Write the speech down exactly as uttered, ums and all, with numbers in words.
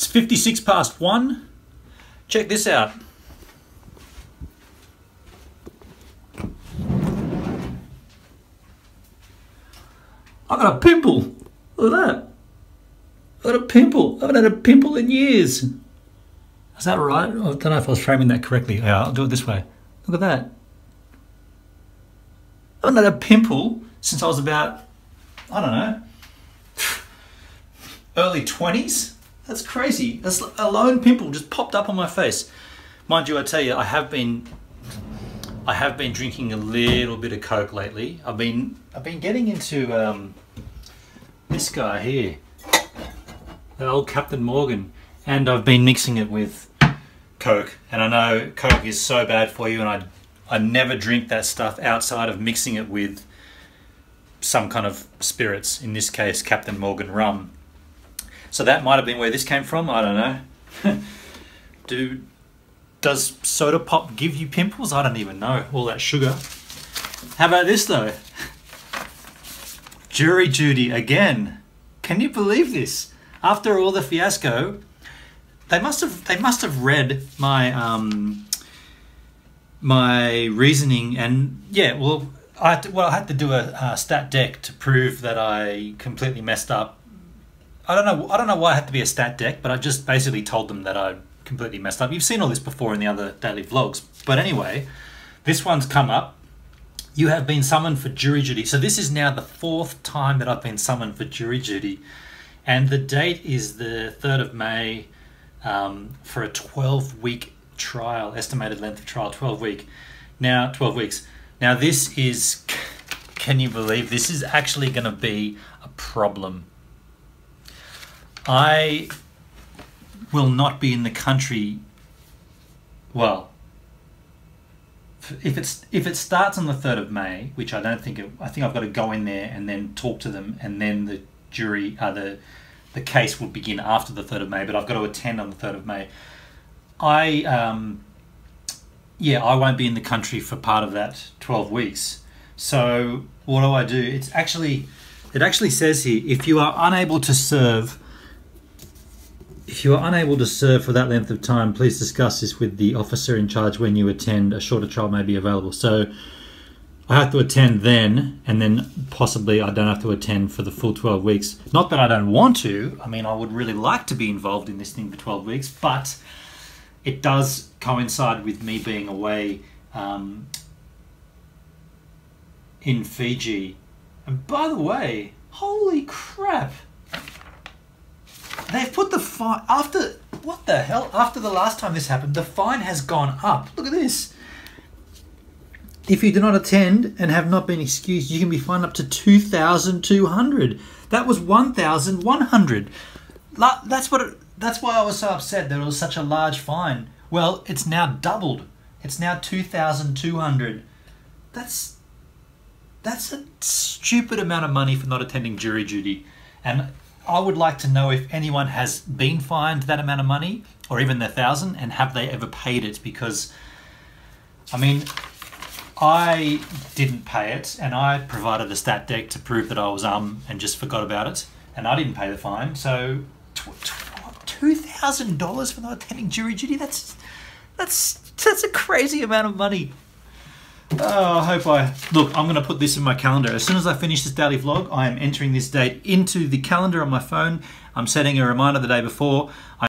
It's fifty-six past one. Check this out. I got a pimple. Look at that. I got a pimple. I haven't had a pimple in years. Is that right? I don't know if I was framing that correctly. Yeah, I'll do it this way. Look at that. I haven't had a pimple since I was about, I don't know, early twenties. That's crazy. That's a lone pimple just popped up on my face. Mind you, I tell you, I have been, I have been drinking a little bit of Coke lately. I've been, I've been getting into um, this guy here, the old Captain Morgan, and I've been mixing it with Coke. And I know Coke is so bad for you, and I, I never drink that stuff outside of mixing it with some kind of spirits. In this case, Captain Morgan rum. So that might have been where this came from. I don't know. Do does soda pop give you pimples? I don't even know. All that sugar. How about this though? Jury duty again. Can you believe this? After all the fiasco, they must have they must have read my um. my reasoning, and yeah, well, I had to, well, I had to do a uh, stat deck to prove that I completely messed up. I don't know. I don't know why it had to be a stat deck, but I just basically told them that I completely messed up. You've seen all this before in the other daily vlogs, but anyway, this one's come up. You have been summoned for jury duty. So this is now the fourth time that I've been summoned for jury duty, and the date is the third of May um, for a twelve week. Trial, estimated length of trial, twelve week. Now, twelve weeks. Now this is, can you believe, this is actually gonna be a problem. I will not be in the country, well, if it's if it starts on the third of May, which I don't think, it, I think I've gotta go in there and then talk to them, and then the jury, uh, the, the case will begin after the third of May, but I've gotta attend on the third of May. I, um, yeah, I won't be in the country for part of that twelve weeks. So what do I do? It's actually, it actually says here, if you are unable to serve, if you are unable to serve for that length of time, please discuss this with the officer in charge when you attend. A shorter trial may be available. So I have to attend then, and then possibly I don't have to attend for the full twelve weeks. Not that I don't want to. I mean, I would really like to be involved in this thing for twelve weeks, but it does coincide with me being away um, in Fiji. And by the way, holy crap! They've put the fine, after, what the hell? After the last time this happened, the fine has gone up. Look at this. If you do not attend and have not been excused, you can be fined up to two thousand two hundred dollars. That was one thousand one hundred dollars. That's what it, That's why I was so upset that it was such a large fine. Well, it's now doubled. It's now two thousand two hundred dollars. That's, that's a stupid amount of money for not attending jury duty. And I would like to know if anyone has been fined that amount of money, or even their thousand, and have they ever paid it? Because, I mean, I didn't pay it, and I provided a stat deck to prove that I was um and just forgot about it, and I didn't pay the fine. So two thousand dollars for not attending jury duty? That's that's that's a crazy amount of money. Oh, I hope I... Look, I'm going to put this in my calendar. As soon as I finish this daily vlog, I am entering this date into the calendar on my phone. I'm setting a reminder the day before. I